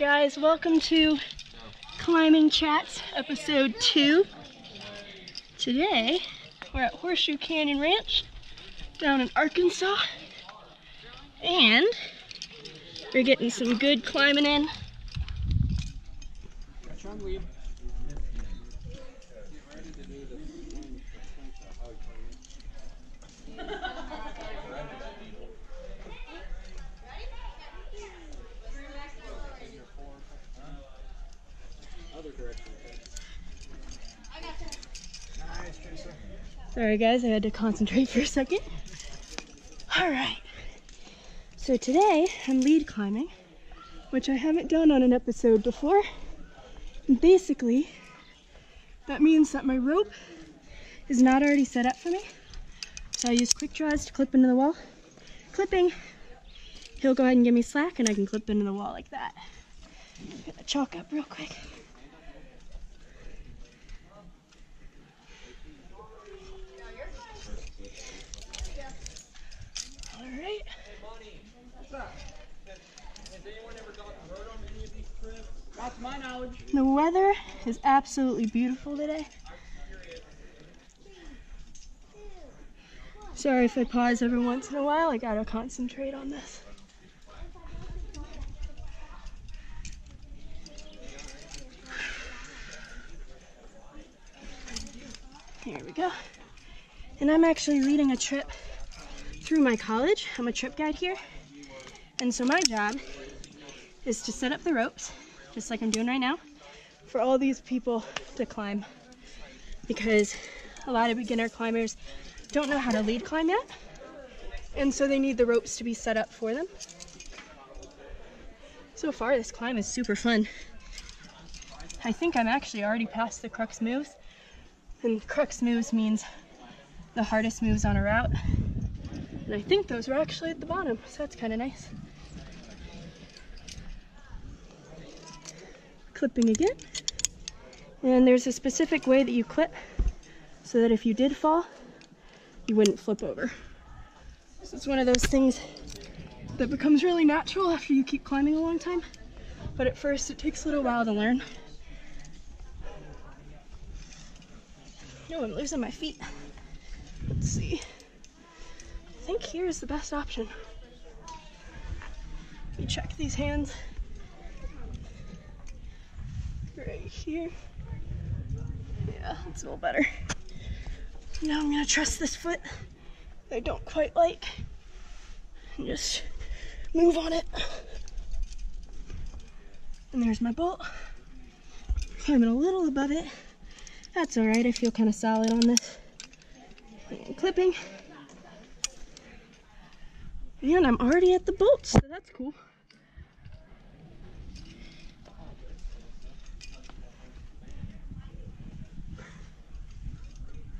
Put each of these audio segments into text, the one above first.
Alright guys, welcome to Climbing Chats episode 2. Today we're at Horseshoe Canyon Ranch down in Arkansas, and we're getting some good climbing in. Sorry guys, I had to concentrate for a second. Alright, so today I'm lead climbing, which I haven't done on an episode before. And basically, that means that my rope is not already set up for me. So I use quick draws to clip into the wall. Clipping, he'll go ahead and give me slack and I can clip into the wall like that. Get the chalk up real quick. Alright. The weather is absolutely beautiful today. Sorry if I pause every once in a while, I gotta concentrate on this. Here we go. And I'm actually leading a trip through my college. I'm a trip guide here. And so my job is to set up the ropes, just like I'm doing right now, for all these people to climb, because a lot of beginner climbers don't know how to lead climb yet, and so they need the ropes to be set up for them. So far this climb is super fun. I think I'm actually already past the crux moves, and crux moves means the hardest moves on a route, and I think those were actually at the bottom, so that's kind of nice. Clipping again, and there's a specific way that you clip so that if you did fall you wouldn't flip over. This is one of those things that becomes really natural after you keep climbing a long time, but at first it takes a little while to learn. No, I'm losing my feet. Let's see, I think here is the best option. Let me check these hands. Right here. Yeah, it's a little better. Now I'm gonna trust this foot that I don't quite like and just move on it. And there's my bolt. Climbing a little above it. That's alright, I feel kind of solid on this. And clipping. And I'm already at the bolt, so that's cool.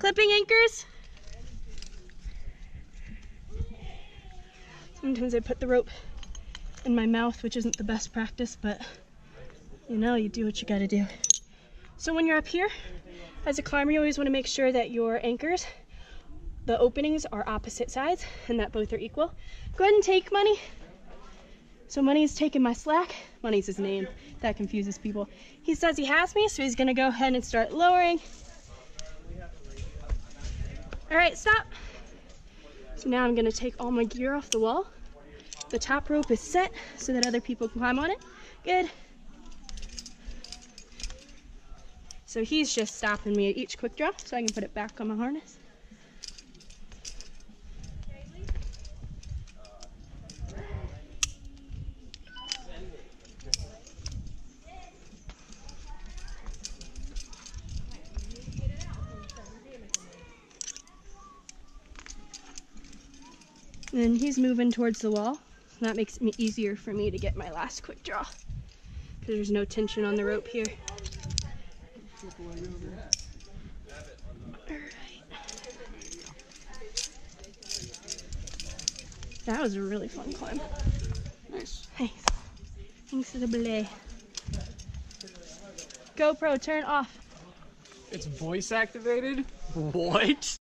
Clipping anchors. Sometimes I put the rope in my mouth, which isn't the best practice, but you know, you do what you gotta do. So when you're up here, as a climber, you always wanna make sure that your anchors, the openings are opposite sides and that both are equal. Go ahead and take Money. So Money's taking my slack. Money's his name, that confuses people. He says he has me, so he's gonna go ahead and start lowering. Alright, stop. So now I'm going to take all my gear off the wall. The top rope is set so that other people can climb on it. Good. So he's just stopping me at each quick draw so I can put it back on my harness. And he's moving towards the wall, so that makes it easier for me to get my last quick draw, because there's no tension on the rope here. All right. That was a really fun climb. Nice. Thanks. Thanks to the belay. GoPro, turn off. It's voice activated? What?